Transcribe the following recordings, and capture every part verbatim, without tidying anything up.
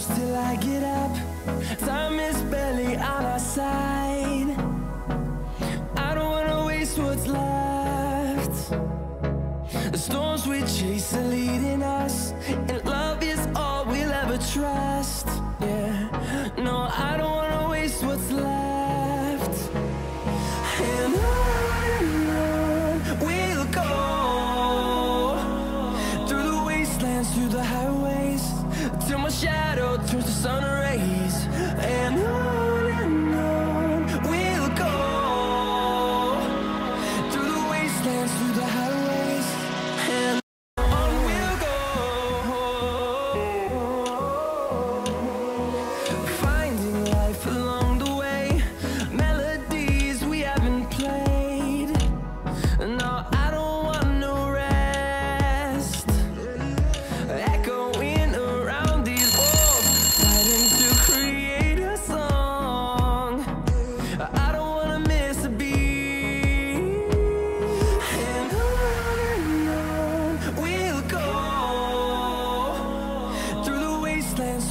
close till I get up. Time is barely on our side. I don't wanna waste what's left. The storms we chase are leading us, and love is all we'll ever trust. Yeah, no, I don't wanna waste what's left. And on we'll go, through the wastelands, through the highways, till my shadow turns to sun rays. And on and on we'll go, through the wastelands, through the highways, and on we'll go. Finding life along the way, melodies we haven't played. No, I don't want no rest, echoing around these walls, fighting to create a song. I don't wanna miss a beat. And on and on we'll go, through the wastelands,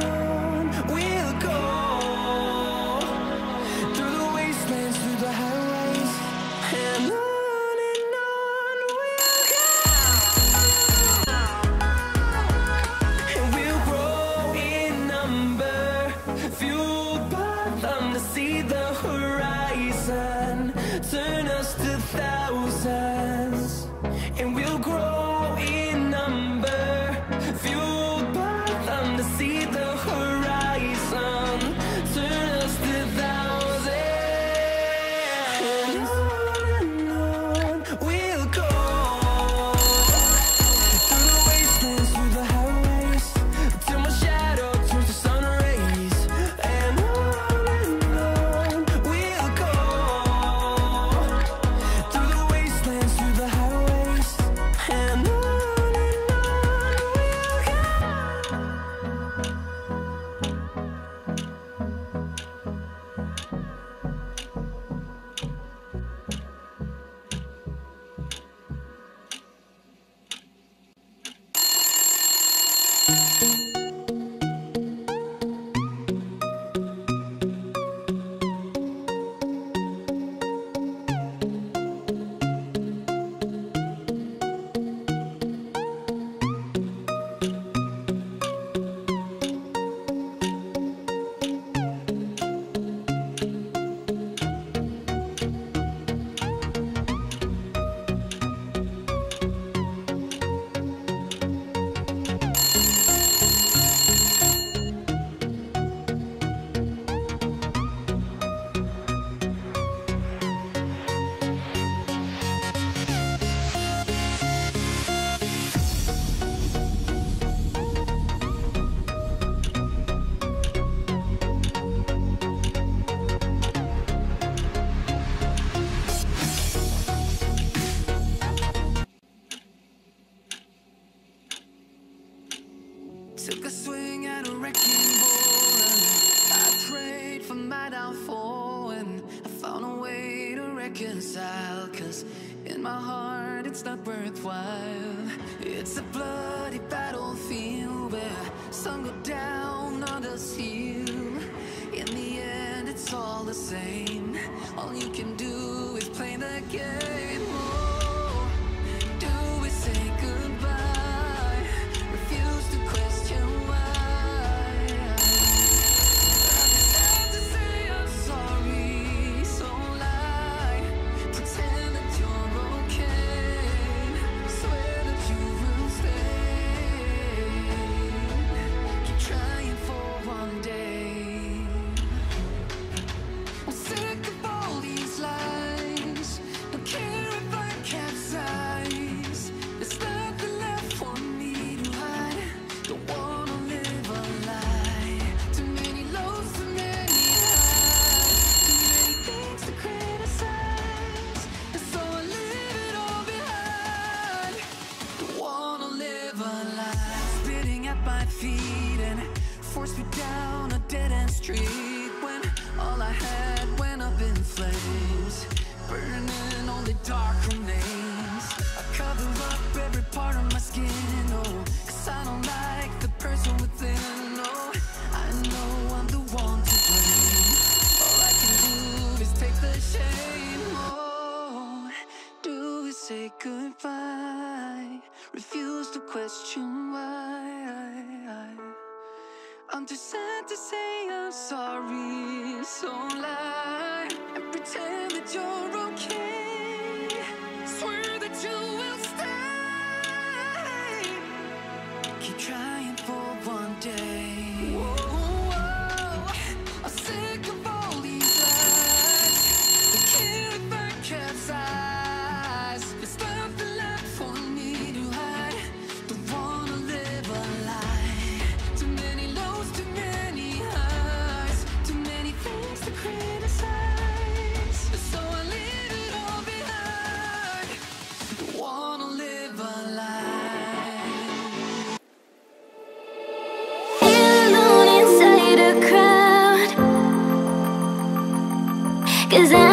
on we'll go, through the wastelands, through the highways, and on and on we'll go. And we'll grow in number, fueled by them to see the horizon, turn us to thousands. And we'll grow in number, fueled by them to see the horizon, turn us to thousands. And on and on we'll go, through the wastelands, through the highways, till my shadow turns to sun rays. And on and on we'll go, through the wastelands, through the highways, and on and on we'll go. Took a swing at a wrecking ball, and I prayed for my downfall, and I found a way to reconcile, 'cause in my heart it's not worthwhile. It's a bloody battlefield where some go down, others heal. In the end it's all the same, all you can do is play the game. Oh, do we say goodbye? And forced me down a dead-end street, when all I had went up in flames, burning all the dark remains. cover up every part of my skin, oh, 'cause I don't like the person within, oh, I know I'm the one to blame. All I can do is take the shame, oh, do is say goodbye, refuse to question why. I'm too sad to say I'm sorry, so lie and pretend that you're okay. Swear that you will stay. Keep trying for one day. Whoa, whoa. I'm sick of all these lies. The kid that capsized. It's not the life for me to hide. Don't wanna live a lie. Too many lows, too many highs, too many things to criticize. So I leave it all behind. Don't wanna live a lie. Feel alone inside a crowd, 'cause I